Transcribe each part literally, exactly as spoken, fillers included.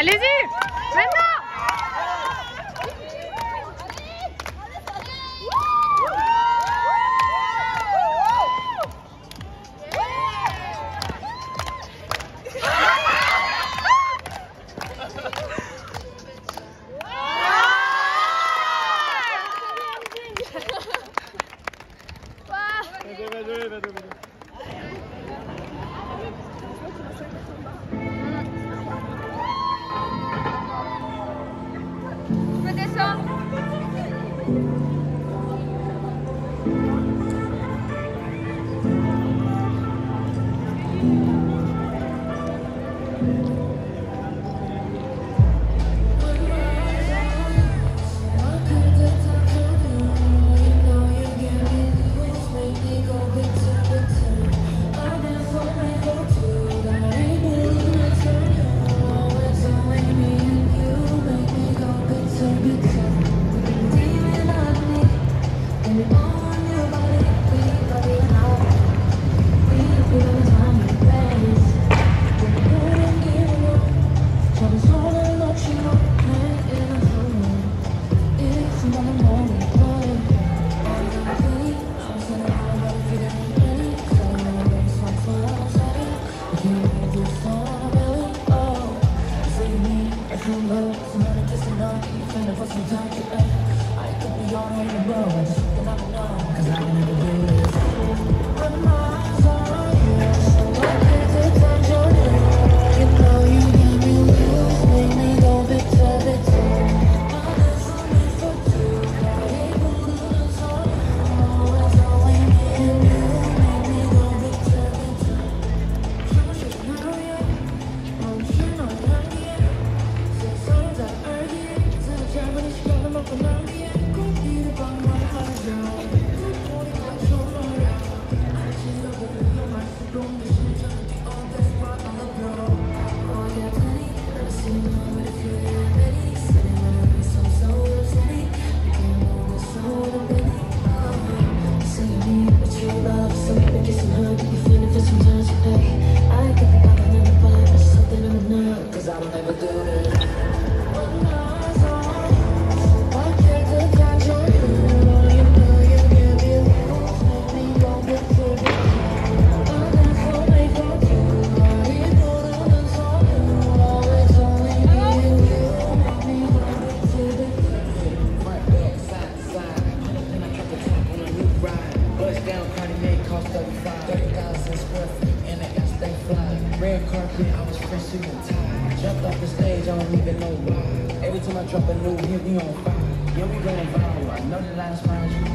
Allez-y, maintenant.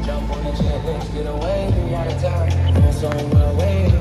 Jump on the chair, bitch, get away, we out of time. I'm so well away.